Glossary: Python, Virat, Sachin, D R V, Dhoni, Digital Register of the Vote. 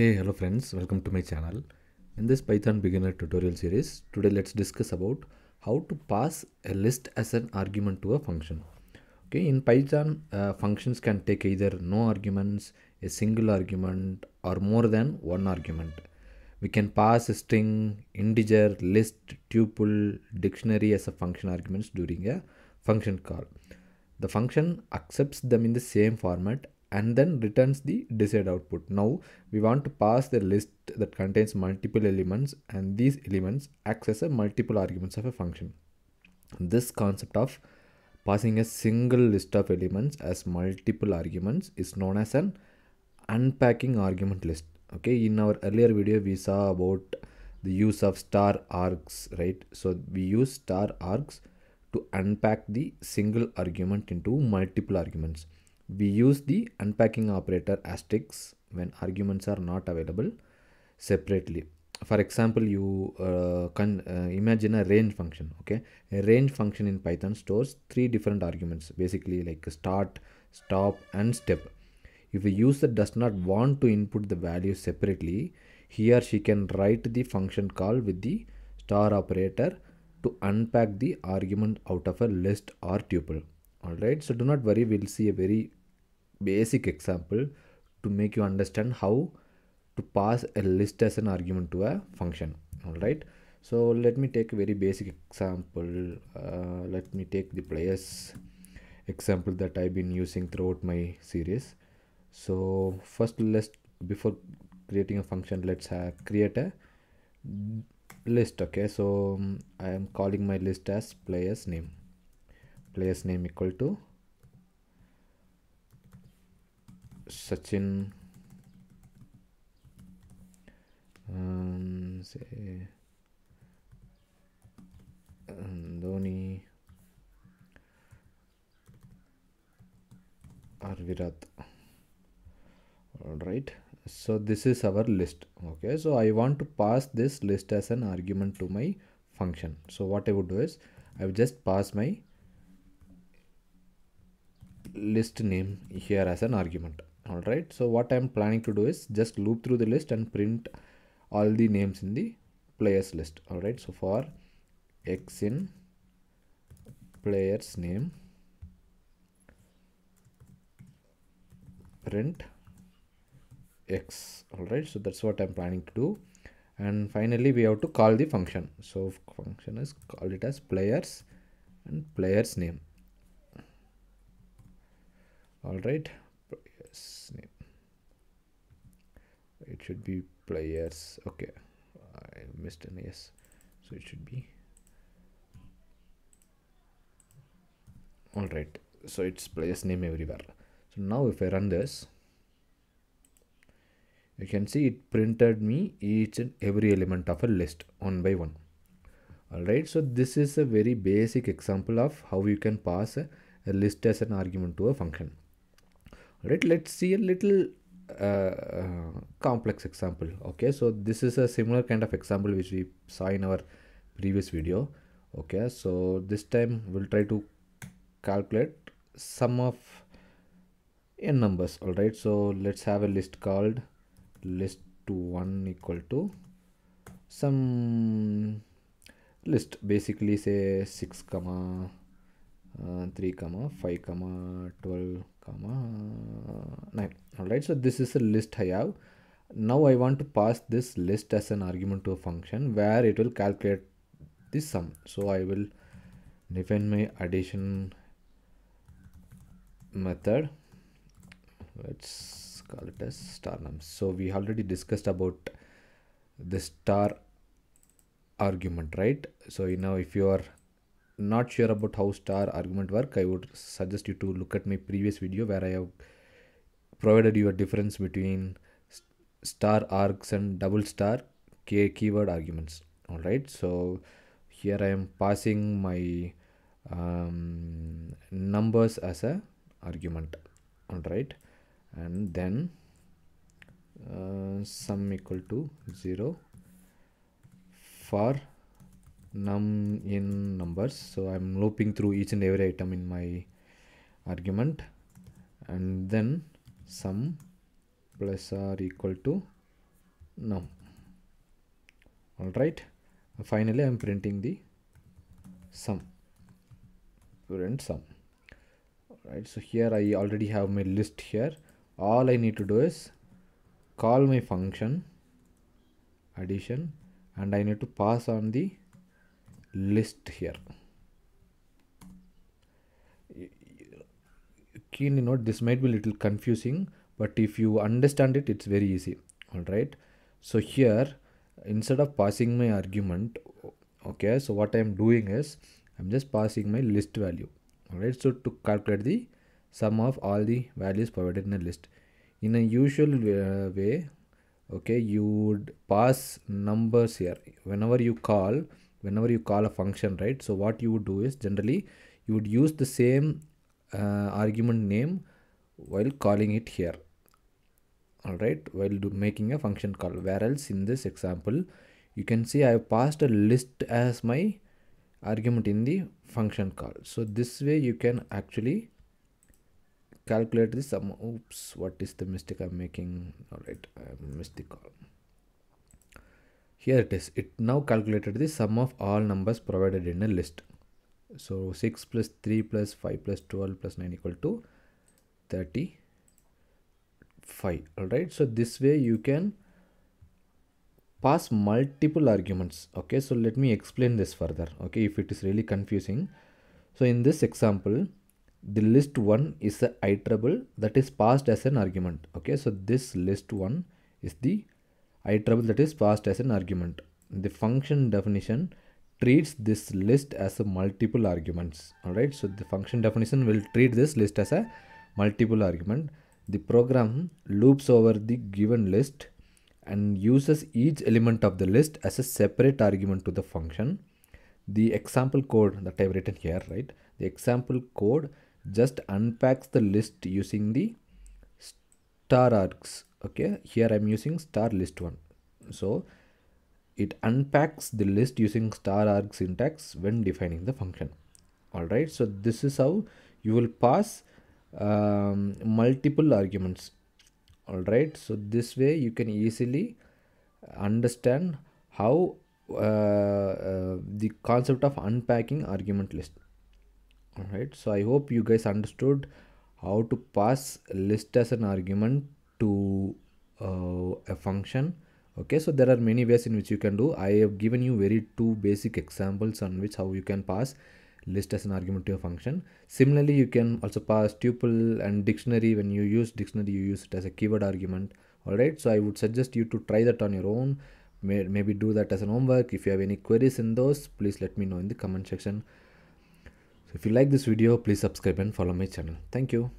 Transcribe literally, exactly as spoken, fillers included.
Hey, hello friends, welcome to my channel. In this Python beginner tutorial series, today let's discuss about how to pass a list as an argument to a function. Okay, in Python, uh, functions can take either no arguments, a single argument, or more than one argument. We can pass a string, integer, list, tuple, dictionary as a function arguments during a function call. The function accepts them in the same format and then returns the desired output. Now we want to pass the list that contains multiple elements, and these elements act as a multiple arguments of a function. This concept of passing a single list of elements as multiple arguments is known as an unpacking argument list. Okay, in our earlier video we saw about the use of star args, right? So we use star args to unpack the single argument into multiple arguments. We use the unpacking operator asterisk when arguments are not available separately. For example, you uh, can uh, imagine a range function. Okay, a range function in Python stores three different arguments, basically like start, stop, and step. If a user does not want to input the value separately, he or she can write the function call with the star operator to unpack the argument out of a list or tuple. Alright, so do not worry, we'll see a very basic example to make you understand how to pass a list as an argument to a function. Alright, so let me take a very basic example. Uh, let me take the players example that I've been using throughout my series. So first, let's before creating a function, let's have create a list. Okay, so um, I am calling my list as player's name. Player's name equal to Sachin. Um, say um, Dhoni or Virat. All right. So this is our list. Okay. So I want to pass this list as an argument to my function. So what I would do is I will just pass my list name here as an argument. All right. So what I'm planning to do is just loop through the list and print all the names in the players list. All right. So for X in player's name, print X. All right. So that's what I'm planning to do. And finally, we have to call the function. So function is called it as players and player's name. All right, player's name. It should be players. Okay, I missed an S, so it should be. All right, so it's player's name everywhere. So now if I run this, you can see it printed me each and every element of a list one by one. All right, so this is a very basic example of how you can pass a, a list as an argument to a function. Right, let's see a little uh, uh, complex example. Okay, so this is a similar kind of example which we saw in our previous video. Okay, so this time we'll try to calculate sum of n numbers. All right, so let's have a list called list to one equal to some list, basically say six comma Uh, three comma five comma twelve comma nine. All right, so this is a list I have. Now I want to pass this list as an argument to a function where it will calculate the sum. So I will define my addition method. Let's call it as star nums. So we already discussed about the star argument, right? So you know, if you are not sure about how star argument work, I would suggest you to look at my previous video where I have provided you a difference between star args and double star key keyword arguments. All right, so here I am passing my um, numbers as a argument. All right, and then uh, sum equal to zero for num in numbers. So I'm looping through each and every item in my argument, and then sum plus r equal to now. All right, finally I'm printing the sum, print sum. All right, so here I already have my list here. All I need to do is call my function addition and I need to pass on the list here. Keenly note, this might be a little confusing, but if you understand it, it's very easy. All right, so here instead of passing my argument, okay, so what I'm doing is I'm just passing my list value. All right, so to calculate the sum of all the values provided in a list in a usual uh, way, okay, you would pass numbers here whenever you call whenever you call a function, right? So what you would do is generally you would use the same uh, argument name while calling it here. All right, while do making a function call, whereas in this example you can see I have passed a list as my argument in the function call. So this way you can actually calculate the sum. Oops, what is the mistake I'm making? All right, I missed the call. Here it is. It now calculated the sum of all numbers provided in a list. So six plus three plus five plus twelve plus nine equal to thirty. five. All right, so this way you can pass multiple arguments. Okay, so let me explain this further, okay, if it is really confusing. So in this example, the list one is the iterable that is passed as an argument. Okay, so this list one is the iterable that is passed as an argument. The function definition treats this list as a multiple arguments. All right, so the function definition will treat this list as a multiple argument. The program loops over the given list and uses each element of the list as a separate argument to the function. The example code that I've written here, right? The example code just unpacks the list using the star args. Okay, here I'm using star list one. So it unpacks the list using star arg syntax when defining the function. All right, so this is how you will pass Um, multiple arguments. All right, so this way you can easily understand how uh, uh, the concept of unpacking argument list. All right, so I hope you guys understood how to pass list as an argument to uh, a function. Okay, so there are many ways in which you can do. I have given you very two basic examples on which how you can pass list as an argument to your function. Similarly, you can also pass tuple and dictionary. When you use dictionary, you use it as a keyword argument. All right, so I would suggest you to try that on your own. May, maybe do that as an homework. If you have any queries in those, please let me know in the comment section. So if you like this video, please subscribe and follow my channel. Thank you.